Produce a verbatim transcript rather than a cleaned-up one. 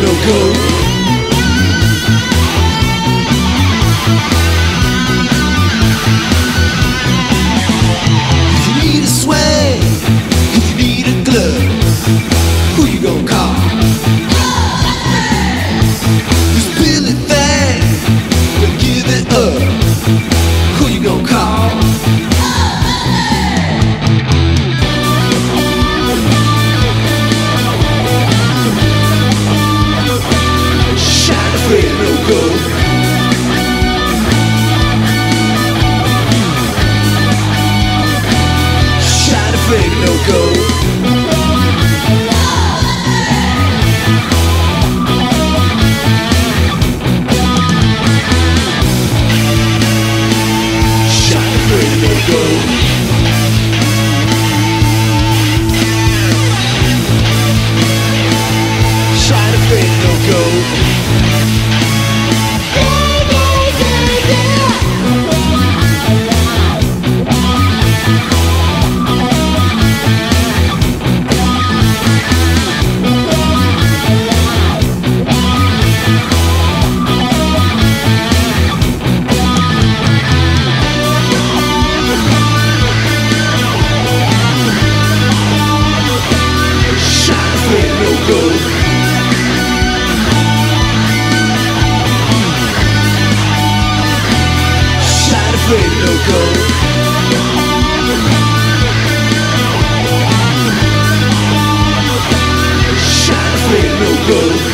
no good. Go.